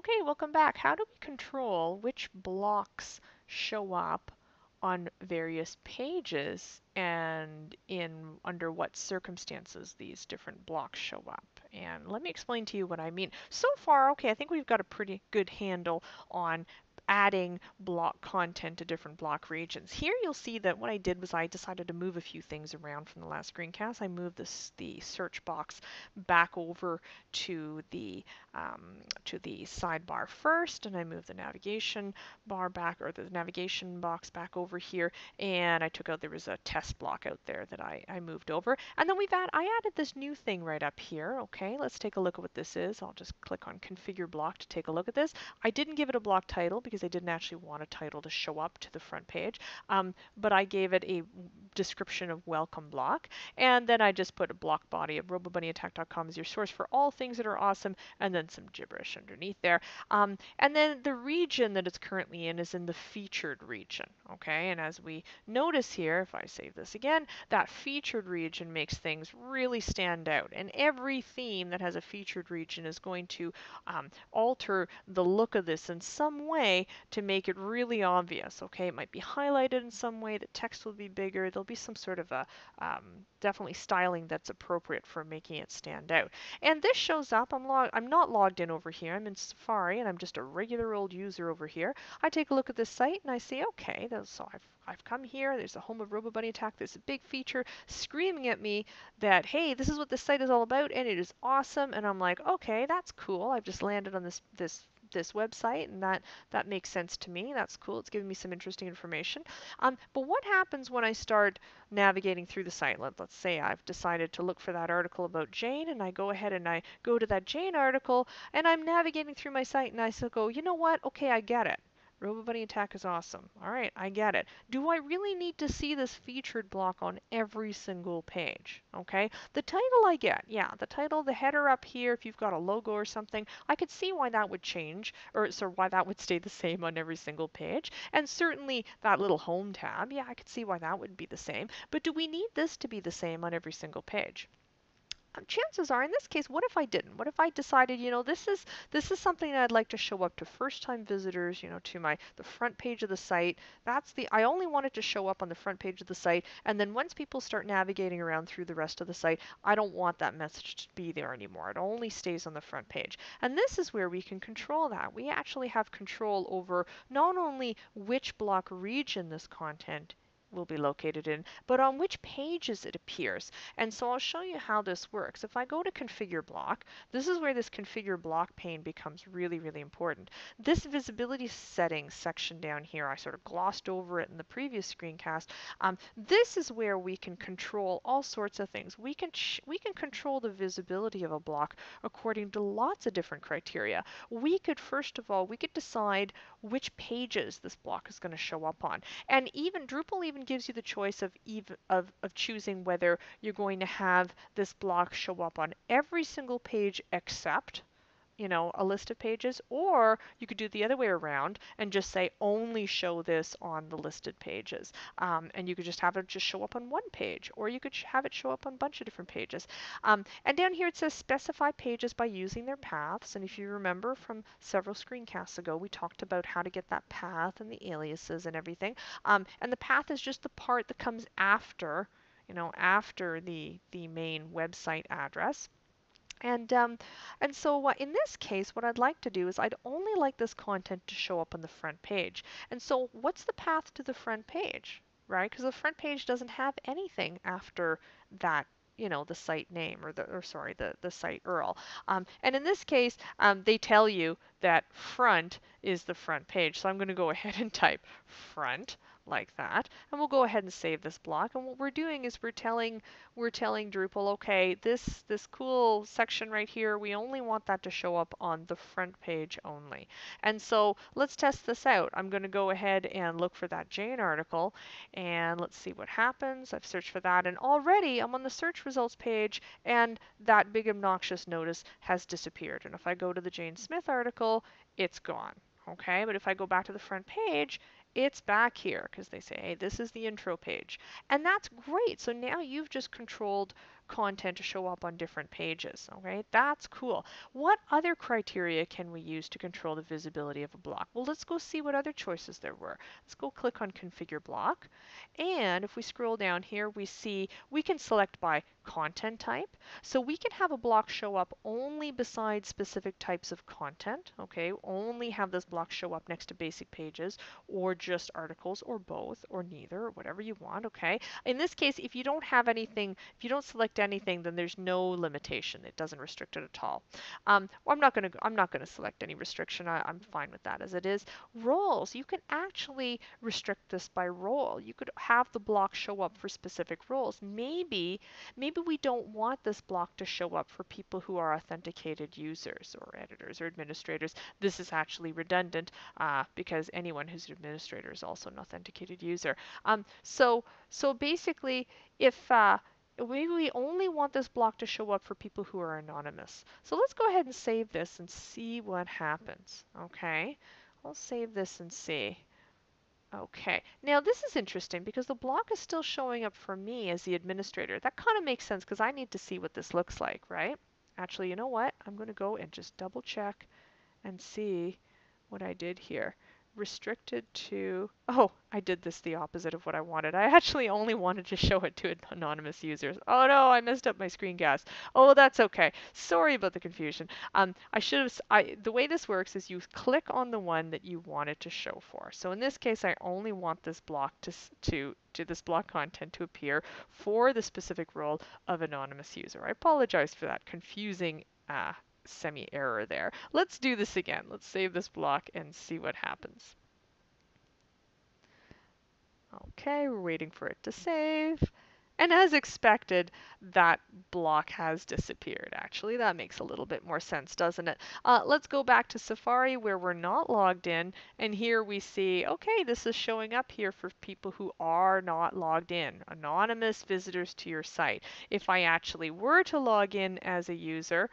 Okay, welcome back. How do we control which blocks show up on various pages and in under what circumstances these different blocks show up? And let me explain to you what I mean. So far, okay, I think we've got a pretty good handle on adding block content to different block regions. Here you'll see that what I did was I decided to move a few things around from the last screencast. I moved the search box back over to the sidebar first, and I moved the navigation bar back, or the navigation box back over here, and I took out, there was a test block out there that I moved over. And then I added this new thing right up here. Okay, let's take a look at what this is. I'll just click on configure block to take a look at this. I didn't give it a block title because I didn't actually want a title to show up to the front page, but I gave it a description of welcome block, and then I just put a block body of robobunnyattack.com is your source for all things that are awesome, and then some gibberish underneath there. And then the region that it's currently in is in the featured region. Okay, and as we notice here, if I save this again, that featured region makes things really stand out, and every theme that has a featured region is going to alter the look of this in some way to make it really obvious. Okay, it might be highlighted in some way, the text will be bigger, there'll be some sort of a definitely styling that's appropriate for making it stand out. And this shows up, I'm not logged in over here, I'm in Safari, and I'm just a regular old user over here. I take a look at this site and I say, okay, so I've come here, there's the home of RoboBunnyAttack, there's a big feature screaming at me that, hey, this is what this site is all about, and it is awesome, and I'm like, okay, that's cool, I've just landed on this website, and that makes sense to me. That's cool. It's giving me some interesting information. But what happens when I start navigating through the site? Let's say I've decided to look for that article about Jane, and I go ahead and I go to that Jane article, and I'm navigating through my site, and I still go, you know what? Okay, I get it. RoboBunnyAttack is awesome. All right, I get it. Do I really need to see this featured block on every single page? Okay, the title I get. Yeah, the title, the header up here, if you've got a logo or something, I could see why that would change, or so why that would stay the same on every single page. And certainly that little home tab, yeah, I could see why that would be the same. But do we need this to be the same on every single page? Chances are, in this case, what if I didn't? What if I decided, you know, this is something that I'd like to show up to first-time visitors, you know, to the front page of the site. I only want it to show up on the front page of the site, and then once people start navigating around through the rest of the site, I don't want that message to be there anymore. It only stays on the front page. And this is where we can control that. We actually have control over not only which block region this content will be located in, but on which pages it appears. And so I'll show you how this works. If I go to configure block, this is where this configure block pane becomes really, really important. This visibility settings section down here, I sort of glossed over it in the previous screencast. This is where we can control all sorts of things. We can control the visibility of a block according to lots of different criteria. First of all, we could decide which pages this block is going to show up on. And even Drupal even gives you the choice of choosing whether you're going to have this block show up on every single page except, you know, a list of pages, or you could do the other way around and just say only show this on the listed pages, and you could just have it just show up on one page, or you could have it show up on a bunch of different pages. And down here it says specify pages by using their paths, and if you remember from several screencasts ago, we talked about how to get that path and the aliases and everything, and the path is just the part that comes after, you know, after the main website address. And so in this case, what I'd like to do is I'd only like this content to show up on the front page. And so what's the path to the front page, right? Because the front page doesn't have anything after that, you know, the site name, or the site URL. And in this case, they tell you that front is the front page. So I'm going to go ahead and type front like that, and we'll go ahead and save this block. And what we're doing is we're telling Drupal, okay, this cool section right here, we only want that to show up on the front page only. And so let's test this out. I'm going to go ahead and look for that Jane article, and let's see what happens. I've searched for that, and already I'm on the search results page, and that big obnoxious notice has disappeared. And if I go to the Jane Smith article, it's gone. Okay, but if I go back to the front page, it's back here because they say, hey, this is the intro page. And that's great. So now you've just controlled content to show up on different pages. Okay, that's cool. What other criteria can we use to control the visibility of a block? Well, let's go see what other choices there were. Let's go click on Configure Block. And if we scroll down here, we see we can select by content type. So we can have a block show up only beside specific types of content. Okay, only have this block show up next to basic pages or just articles or both or neither or whatever you want. Okay, in this case, if you don't have anything, if you don't select anything, then there's no limitation. It doesn't restrict it at all. I'm not going to select any restriction. I'm fine with that as it is. Roles, you can actually restrict this by role. You could have the block show up for specific roles. Maybe we don't want this block to show up for people who are authenticated users or editors or administrators. This is actually redundant because anyone who's an administrator is also an authenticated user. So basically, if maybe we only want this block to show up for people who are anonymous. So let's go ahead and save this and see what happens. Okay, I'll save this and see. Okay, now this is interesting because the block is still showing up for me as the administrator. That kind of makes sense because I need to see what this looks like, right? Actually, you know what? I'm going to go and just double check and see what I did here. Restricted to, oh, I did this the opposite of what I wanted. I actually only wanted to show it to anonymous users. Oh no, I messed up my screencast. Oh, that's okay. Sorry about the confusion. The way this works is you click on the one that you want it to show for. So in this case, I only want this block to this block content to appear for the specific role of anonymous user. I apologize for that confusing semi-error there. Let's do this again. Let's save this block and see what happens. Okay, we're waiting for it to save. And as expected, that block has disappeared. Actually, that makes a little bit more sense, doesn't it? Let's go back to Safari where we're not logged in. And here we see, okay, this is showing up here for people who are not logged in, anonymous visitors to your site. If I actually were to log in as a user,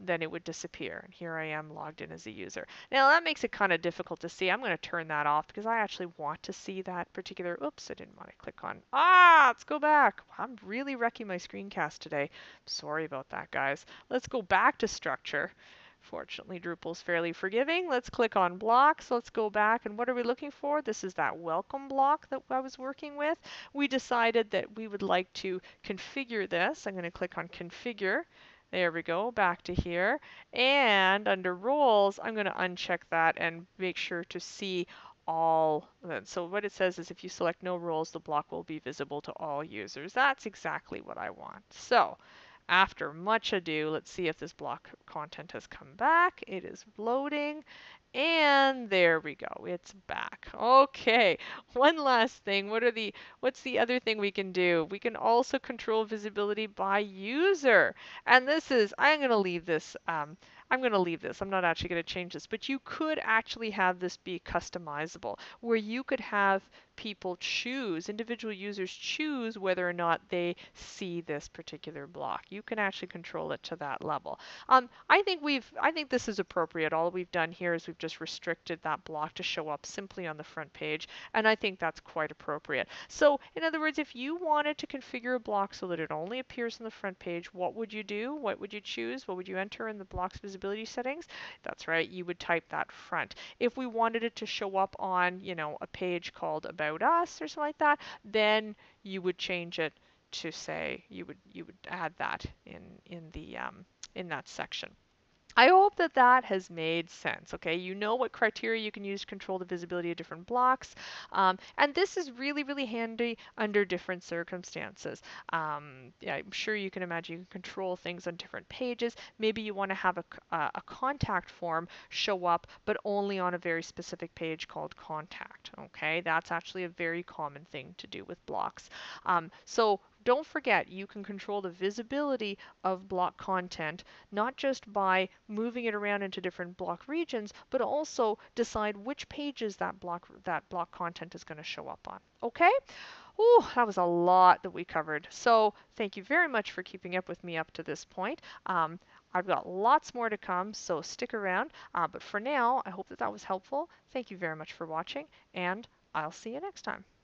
then it would disappear. And here I am logged in as a user. Now that makes it kind of difficult to see. I'm going to turn that off because I actually want to see that particular, oops, I didn't want to click on, let's go back. I'm really wrecking my screencast today. Sorry about that, guys. Let's go back to structure. Fortunately, Drupal's fairly forgiving. Let's click on blocks. Let's go back. And what are we looking for? This is that welcome block that I was working with. We decided that we would like to configure this. I'm going to click on configure. There we go, back to here. And under roles, I'm going to uncheck that and make sure to see all. So what it says is if you select no roles, the block will be visible to all users. That's exactly what I want. So after much ado, let's see if this block content has come back. It is loading. And there we go. It's back. Okay. One last thing. What's the other thing we can do? We can also control visibility by user. And this is, I'm going to leave this. I'm going to leave this. I'm not actually going to change this, but you could actually have this be customizable where you could have people choose, individual users choose whether or not they see this particular block. You can actually control it to that level. I think this is appropriate. All we've done here is we've just restricted that block to show up simply on the front page, and I think that's quite appropriate. So in other words, if you wanted to configure a block so that it only appears on the front page, what would you do? What would you choose? What would you enter in the block's visibility settings? That's right, you would type that front. If we wanted it to show up on, you know, a page called About Us or something like that, then you would change it to say, you would add that in that section. I hope that that has made sense. Okay, you know what criteria you can use to control the visibility of different blocks. And this is really, really handy under different circumstances. Yeah, I'm sure you can imagine you can control things on different pages. Maybe you want to have a contact form show up, but only on a very specific page called contact. Okay, that's actually a very common thing to do with blocks. So don't forget, you can control the visibility of block content, not just by moving it around into different block regions, but also decide which pages that block content is going to show up on. Okay? Oh, that was a lot that we covered. So thank you very much for keeping up with me up to this point. I've got lots more to come, so stick around. But for now, I hope that was helpful. Thank you very much for watching, and I'll see you next time.